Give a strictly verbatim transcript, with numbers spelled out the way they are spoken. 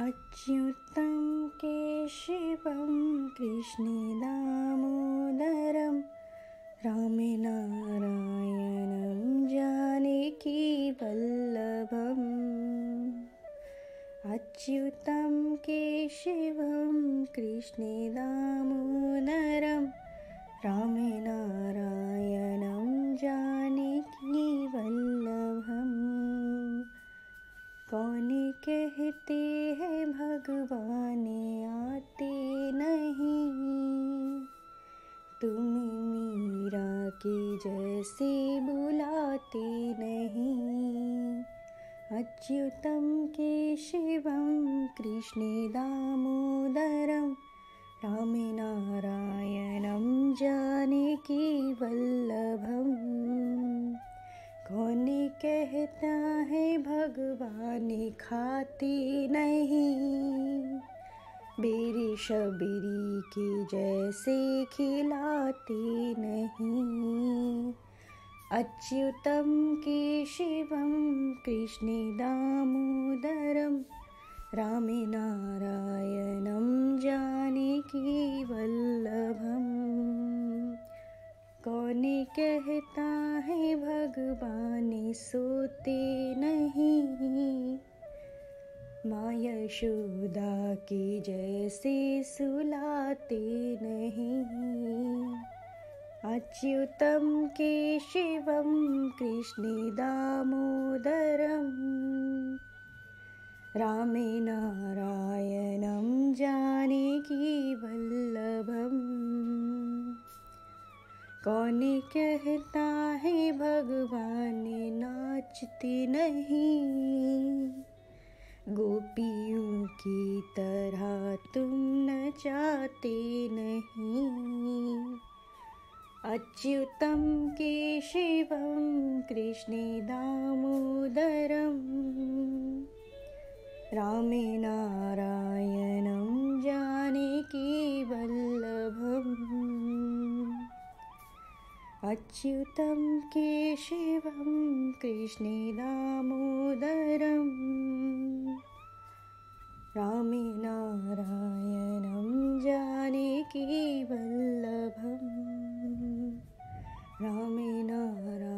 अच्युतम केशवं कृष्ण दामोदरं राम नारायणं जानकी वल्लभं। अच्युतम केशवं कृष्ण दामोदरं राम नारायणं जानकी वल्लभं। कौन कहते हैं भगवान आते नहीं, तुम मीरा के जैसे बुलाते नहीं। अच्युतम केशवं कृष्ण दामोदरं राम नारायणं जानकी वल्लभं। कौन कहता है भगवान खाते नहीं, बेरी शबरी के जैसे खिलाते नहीं। अच्युतम केशवं कृष्ण दामोदरं राम नारायणं जानकी वल्लभं। कौन कहता है भगवान सोते नहीं, माँ यशोदा के जैसे सुलाते नहीं। अच्युतम केशवं कृष्ण दामोदरं राम नारायणं जानकी वल्लभं। कौन कहता है भगवान नाचते नहीं, गोपियों की तरह तुम नचाते नहीं। अच्युतम केशवं कृष्ण दामोदरं राम नारायणं जानकी वल्लभं। अच्युतम केशवं कृष्ण दामोदरं राम नारायणं जानकी वल्लभं। राम नारायण